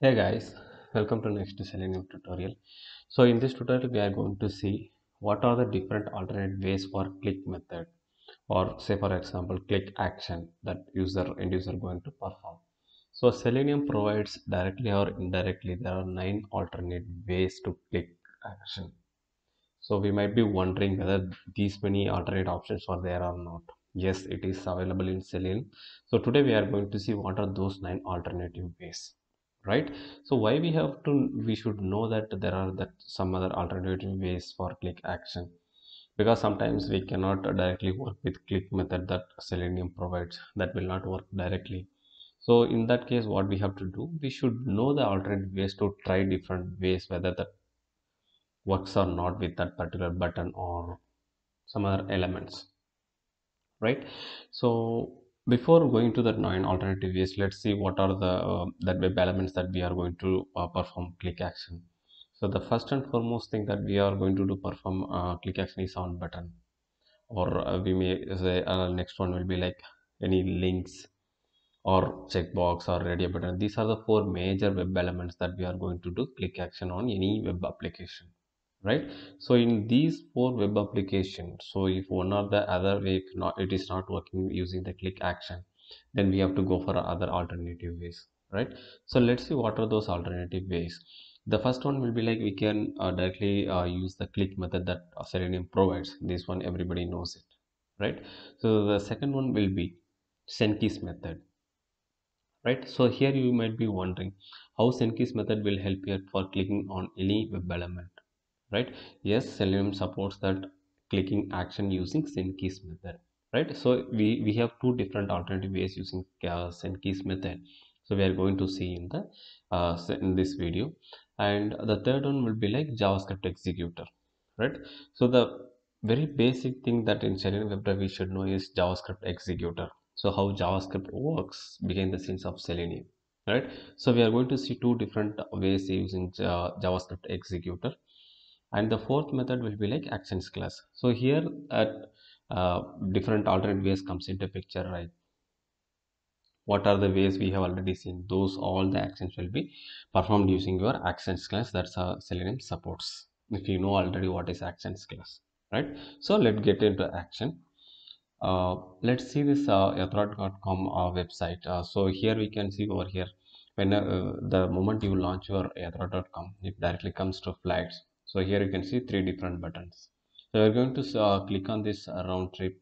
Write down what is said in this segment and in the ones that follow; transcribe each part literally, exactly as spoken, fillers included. Hey guys, welcome to next Selenium tutorial. So in this tutorial we are going to see what are the different alternate ways for click method, or say for example click action that user end user going to perform. So Selenium provides directly or indirectly there are nine alternate ways to click action. So we might be wondering whether these many alternate options are there or not. Yes, it is available in Selenium. So today we are going to see what are those nine alternative ways. Right, so why we have to we should know that there are that some other alternative ways for click action, because sometimes we cannot directly work with click method that Selenium provides. That will not work directly. So in that case what we have to do, we should know the alternate ways to try different ways whether that works or not with that particular button or some other elements, right? So before going to that nine alternative ways, let's see what are the uh, that web elements that we are going to uh, perform click action. So the first and foremost thing that we are going to do perform uh, click action is on button, or uh, we may say uh, next one will be like any links or checkbox or radio button. These are the four major web elements that we are going to do click action on any web application, right? So in these four web applications, so if one or the other way not it is not working using the click action, then we have to go for other alternative ways, right? So let's see what are those alternative ways. The first one will be like we can uh, directly uh, use the click method that Selenium provides. This one everybody knows it, right? So the second one will be sendKeys method, right? So here you might be wondering how sendKeys method will help you for clicking on any web element, right? Yes, Selenium supports that clicking action using sendKeys method, right? So we we have two different alternative ways using uh, sendKeys method. So we are going to see in the uh, in this video. And the third one will be like JavaScript executor, right? So the very basic thing that in Selenium WebDriver we should know is JavaScript executor. So how JavaScript works behind the scenes of Selenium, right? So we are going to see two different ways using uh, JavaScript executor. And the fourth method will be like actions class. So here at uh, different alternate ways comes into picture, right? What are the ways we have already seen? Those all the actions will be performed using your actions class. That's how uh, Selenium supports, if you know already what is actions class, right? So let's get into action. Uh, let's see this uh, airtrot dot com uh, website. Uh, so here we can see over here when uh, the moment you launch your airtrot dot com, it directly comes to flights. So here you can see three different buttons. So we're going to uh, click on this uh, round trip,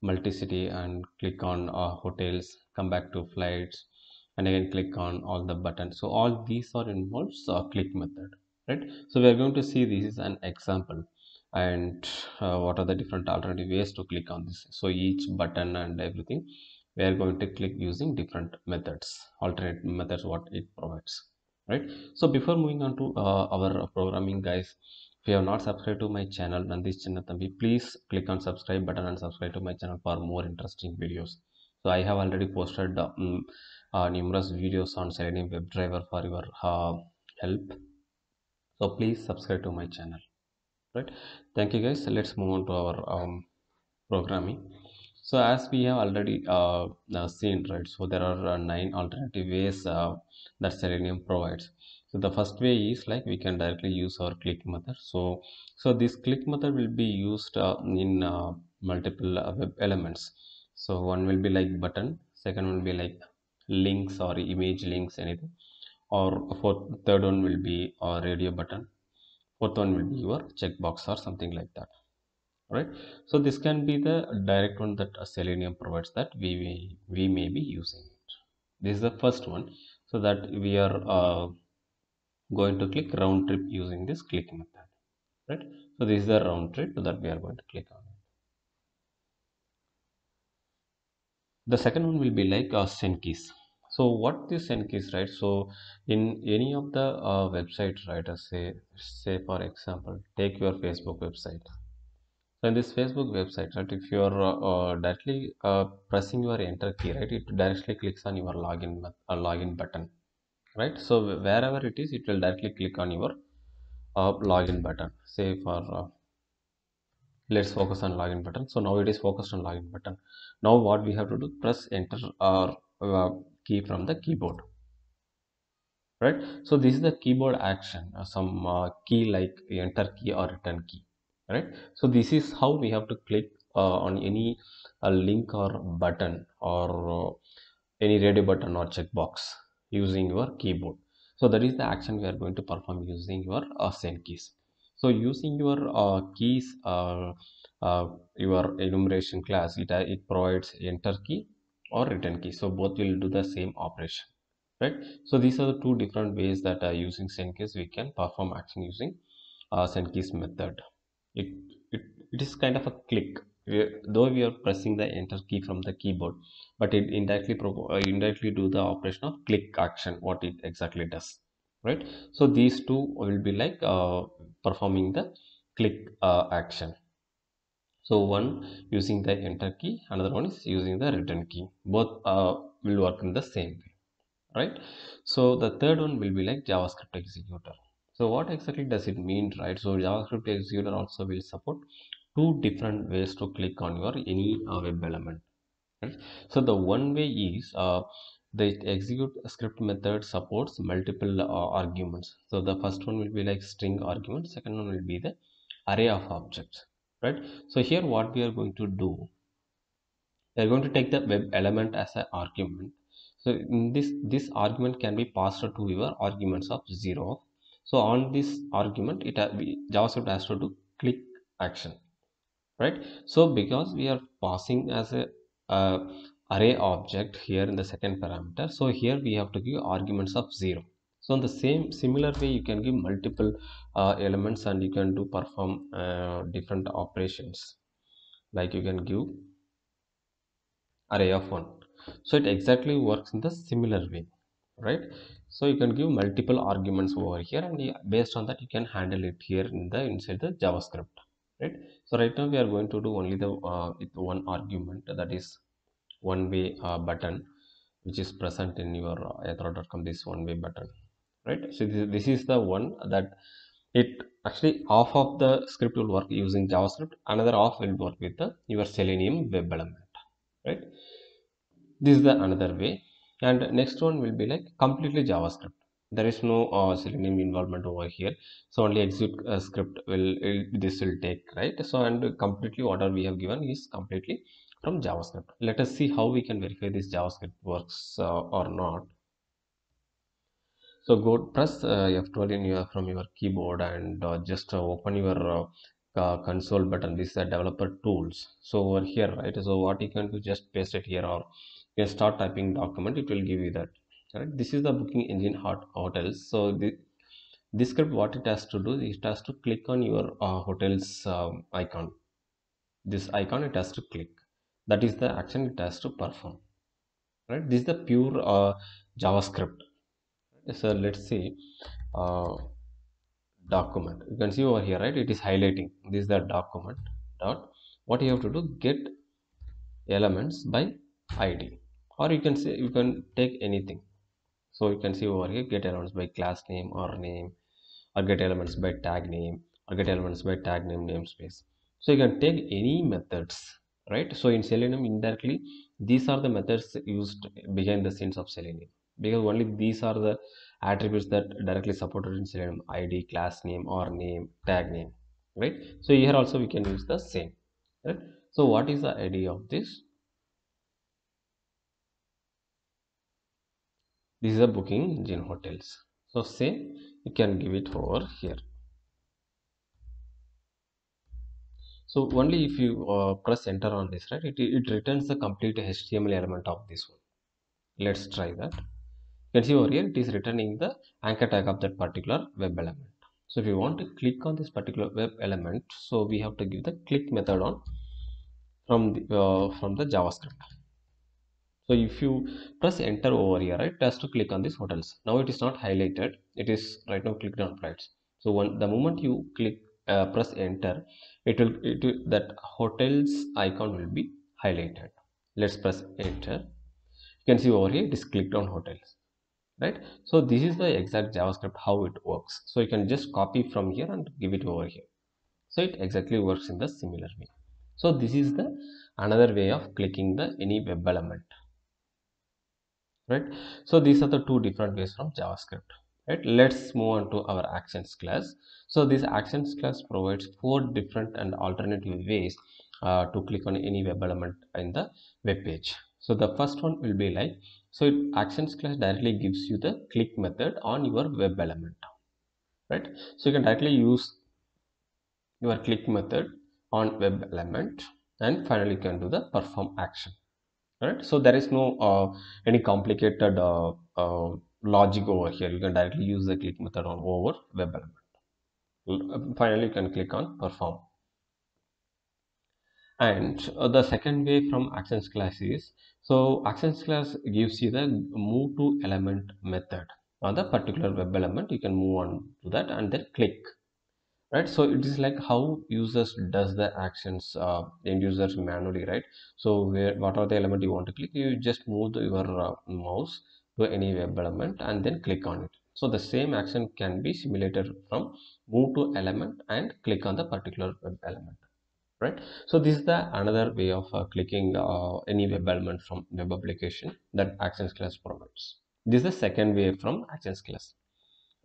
multi-city, and click on uh, hotels, come back to flights, and again click on all the buttons. So all these are involved uh, click method, right? So we're going to see this is an example and uh, what are the different alternative ways to click on this. So each button and everything, we are going to click using different methods, alternate methods what it provides. Right, so before moving on to uh, our programming, guys, if you have not subscribed to my channel Nandish Chinatambi, please click on subscribe button and subscribe to my channel for more interesting videos. So I have already posted uh, um, uh, numerous videos on Selenium WebDriver for your uh, help. So please subscribe to my channel, right? Thank you guys. So let's move on to our um, programming. So as we have already uh, uh, seen, right, so there are uh, nine alternative ways uh, that Selenium provides. So the first way is like we can directly use our click method. So so this click method will be used uh, in uh, multiple uh, web elements. So one will be like button, second one will be like links or image links, anything, or fourth, third one will be a radio button, fourth one will be your checkbox or something like that. Right, so this can be the direct one that Selenium provides that we may, we may be using it. This is the first one, so that we are uh, going to click round trip using this click method, right? So this is the round trip that we are going to click on. The second one will be like uh, send keys. So what is send keys, right? So in any of the uh, websites, right, uh, say say for example take your Facebook website. So in this Facebook website, right, if you are uh, directly uh, pressing your enter key, right, it directly clicks on your login uh, login button, right? So wherever it is, it will directly click on your uh, login button. Say for uh, let's focus on login button. So now it is focused on login button. Now what we have to do, press enter or uh, key from the keyboard, right? So this is the keyboard action, or some uh, key like enter key or return key, right? So this is how we have to click uh, on any uh, link or button or uh, any radio button or checkbox using your keyboard. So that is the action we are going to perform using your uh, send keys. So using your uh, keys, uh, uh, your enumeration class, it, it provides enter key or return key. So both will do the same operation, right? So these are the two different ways that uh, using send keys we can perform action using uh, send keys method. It, it, it is kind of a click, though we are pressing the enter key from the keyboard, but it indirectly indirectly do the operation of click action, what it exactly does, right? So these two will be like uh, performing the click uh, action. So one using the enter key, another one is using the return key. Both uh, will work in the same way, right? So the third one will be like JavaScript executor. So what exactly does it mean, right? So JavaScript executor also will support two different ways to click on your any uh, web element, right? So the one way is uh, the execute script method supports multiple uh, arguments. So the first one will be like string argument, second one will be the array of objects, right? So here what we are going to do, we are going to take the web element as an argument. So in this this argument can be passed to your arguments of zero. So on this argument, it JavaScript has to do click action, right? So because we are passing as a uh, array object here in the second parameter, so here we have to give arguments of zero. So in the same similar way, you can give multiple uh, elements and you can do perform uh, different operations, like you can give array of one. So it exactly works in the similar way, right? So you can give multiple arguments over here, and based on that you can handle it here in the inside the JavaScript, right? So right now we are going to do only the uh, with one argument, that is one way uh, button, which is present in your uh, airtrot dot com, this one way button, right? So this, this is the one that it actually half of the script will work using JavaScript, another half will work with the your Selenium web element, right? This is the another way. And next one will be like completely JavaScript. There is no uh, Selenium involvement over here, so only execute uh, script will, will this will take, right? So and completely order we have given is completely from JavaScript. Let us see how we can verify this JavaScript works uh, or not. So go press uh, F twelve in your from your keyboard and uh, just uh, open your uh, Uh, console button. This is the developer tools. So over here, right? So what you can do, just paste it here, or you can start typing document, it will give you that, right? This is the booking engine hot hotels. So the, this script, what it has to do, it has to click on your uh, hotels um, icon. This icon it has to click, that is the action it has to perform, right? This is the pure uh, JavaScript. So let's see uh, document, you can see over here, right? It is highlighting. This is the document dot. What you have to do, get elements by I D, or you can say you can take anything. So you can see over here, get elements by class name or name, or get elements by tag name, or get elements by tag name namespace. So you can take any methods, right? So in Selenium, indirectly these are the methods used behind the scenes of Selenium, because only these are the attributes that directly supported in Selenium: I D, class name or name, tag name, right? So here also we can use the same, right? So what is the I D of this? This is a booking engine hotels. So same, you can give it over here. So only if you uh, press enter on this, right? It, it returns the complete H T M L element of this one. Let's try that. You can see over here, it is returning the anchor tag of that particular web element. So if you want to click on this particular web element, so we have to give the click method on from the uh, from the JavaScript. So if you press enter over here, right, it has to click on these hotels. Now it is not highlighted, it is right now clicked on flights. So when the moment you click uh, press enter, it will, it will that hotels icon will be highlighted. Let's press enter. You can see over here, it is clicked on hotels, right? So this is the exact JavaScript how it works. So you can just copy from here and give it over here. So it exactly works in the similar way. So this is the another way of clicking the any web element, right? So these are the two different ways from JavaScript. Right, let's move on to our actions class. So this actions class provides four different and alternative ways uh, to click on any web element in the web page. So the first one will be like, so it, actions class directly gives you the click method on your web element, right? So you can directly use your click method on web element, and finally you can do the perform action, right? So there is no uh, any complicated uh, uh, logic over here. You can directly use the click method on over web element. Finally you can click on perform. And uh, the second way from actions class is, so actions class gives you the move to element method on the particular web element. You can move on to that and then click, right? So it is like how users does the actions, uh, end users manually, right? So where what are the element you want to click, you just move the, your uh, mouse to any web element and then click on it. So the same action can be simulated from move to element and click on the particular web element, right? So this is the another way of uh, clicking uh, any web element from web application that actions class provides. This is the second way from actions class,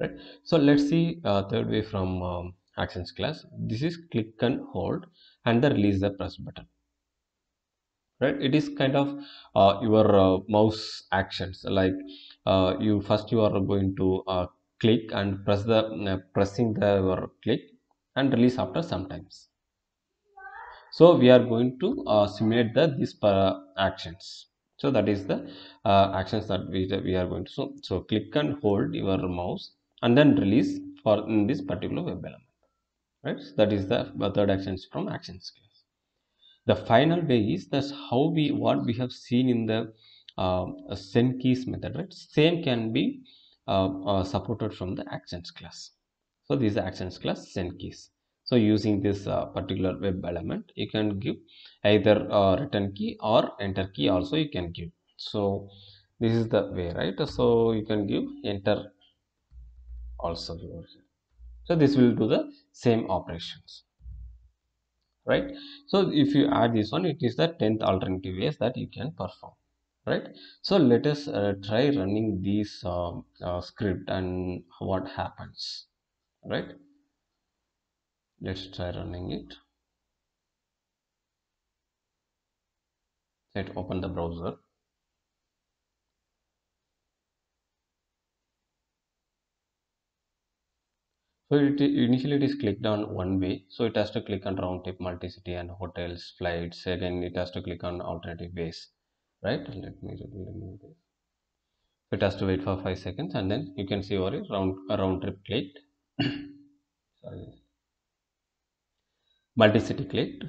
right? So let's see uh, third way from um, actions class. This is click and hold and the release the press button, right? It is kind of uh, your uh, mouse actions, like uh, you first you are going to uh, click and press the uh, pressing the your click and release after sometimes. So we are going to uh, simulate the these uh, actions. So that is the uh, actions that we we are going to. So so click and hold your mouse and then release for in this particular web element, right? So that is the third actions from actions class. The final way is that's how we what we have seen in the uh, send keys method, right? Same can be uh, uh, supported from the actions class. So this is the actions class send keys. So using this uh, particular web element, you can give either uh, return key or enter key also you can give. So this is the way, right? So you can give enter also. So this will do the same operations, right? So if you add this one, it is the tenth alternative ways that you can perform, right? So let us uh, try running these uh, uh, script and what happens, right? Let's try running it. Let's open the browser. So it, initially it is clicked on one way, so it has to click on round trip, multi-city and hotels, flights. Again it has to click on alternative ways, right? Let me remove this. It has to wait for five seconds and then you can see over it round round trip clicked. Sorry. Multi-city clicked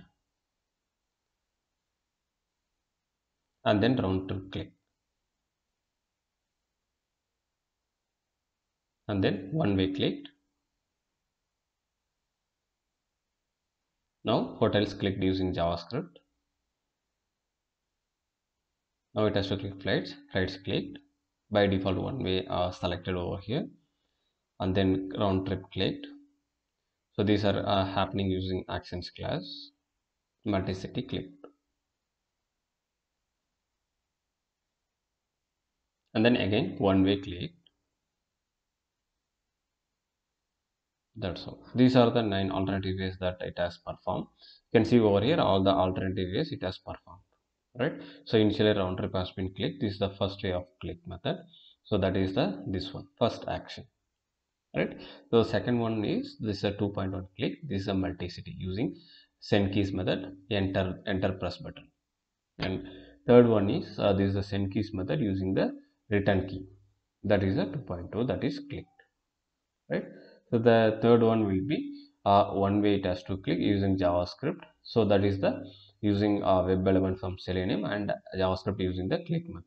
and then round trip clicked and then one way clicked. Now hotels clicked using JavaScript. Now it has to click flights, flights clicked by default one way uh, selected over here and then round trip clicked. So these are uh, happening using actions class, multi-city clicked. And then again one way clicked. That's all. These are the nine alternative ways that it has performed. You can see over here all the alternative ways it has performed, right? So initially round trip has been clicked. This is the first way of click method. So that is the this one first action, right? So the second one is this is a two point one click. This is a multi-city using send keys method, enter enter press button. And third one is uh, this is the send keys method using the return key. That is a two point two that is clicked, right? So the third one will be uh, one way it has to click using JavaScript. So that is the using uh, web element from Selenium and JavaScript using the click method.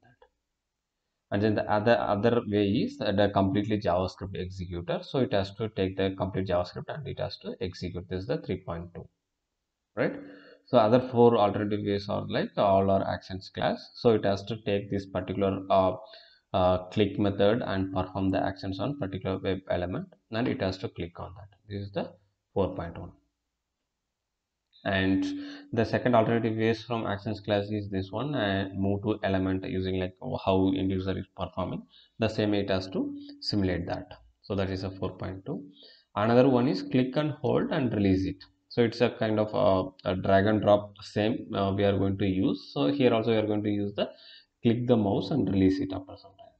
And then the other other way is the completely JavaScript executor. So it has to take the complete JavaScript and it has to execute. This is the three point two, right? So other four alternative ways are like all our actions class. So it has to take this particular uh, Uh, click method and perform the actions on particular web element and it has to click on that. This is the four point one. And the second alternative ways from actions class is this one, and uh, move to element using like how end user is performing. The same it has to simulate that. So that is a four point two. Another one is click and hold and release it. So it's a kind of a, a drag and drop, same uh, we are going to use. So here also we are going to use the click the mouse and release it after some time.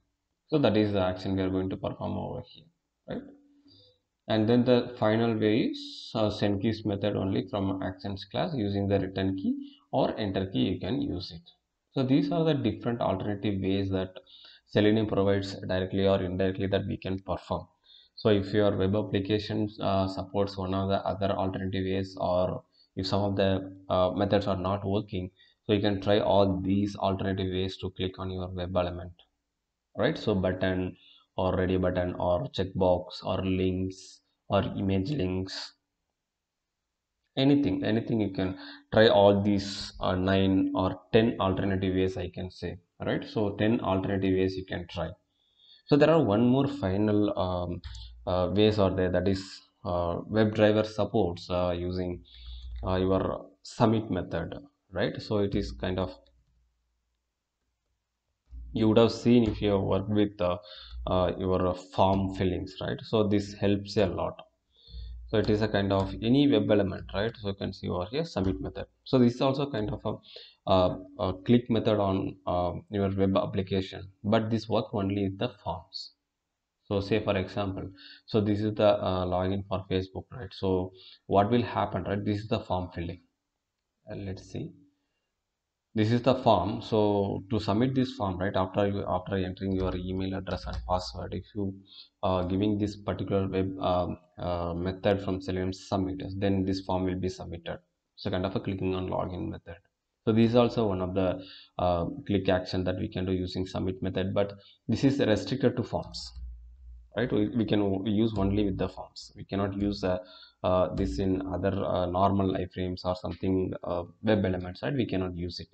So that is the action we are going to perform over here, right? And then the final way is uh, send keys method only from actions class using the return key or enter key you can use it. So these are the different alternative ways that Selenium provides directly or indirectly that we can perform. So if your web application uh, supports one of the other alternative ways, or if some of the uh, methods are not working, so you can try all these alternative ways to click on your web element, right? So button or ready button or checkbox or links or image links, anything anything you can try all these uh, nine or ten alternative ways I can say, right? So ten alternative ways you can try. So there are one more final um, uh, ways are there, that is uh, WebDriver supports uh, using uh, your submit method, right? So it is kind of, you would have seen if you have worked with uh, uh, your form fillings, right? So this helps a lot. So it is a kind of any web element, right? So you can see over here submit method. So this is also kind of a, a, a click method on uh, your web application, but this works only with the forms. So say for example, so this is the uh, login for Facebook, right? So what will happen, right? This is the form filling. Uh, let's see. This is the form. So to submit this form, right, after you, after entering your email address and password, if you are uh, giving this particular web uh, uh, method from Selenium submit, then this form will be submitted. So kind of a clicking on login method. So this is also one of the uh, click action that we can do using submit method, but this is restricted to forms, right? We, we can use only with the forms. We cannot use a uh, this in other uh, normal iframes or something uh, web elements, right? We cannot use it,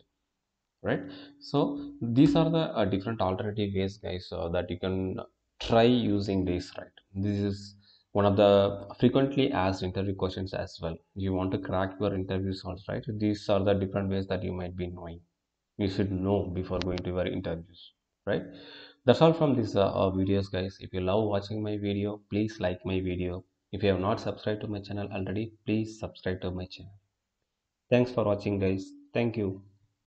right? So these are the uh, different alternative ways, guys, uh, that you can try using this, right? This is one of the frequently asked interview questions as well. You want to crack your interview source, right? These are the different ways that you might be knowing. You should know before going to your interviews, right? That's all from these uh, uh, videos, guys. If you love watching my video, please like my video. If you have not subscribed to my channel already, please subscribe to my channel. Thanks for watching, guys. Thank you.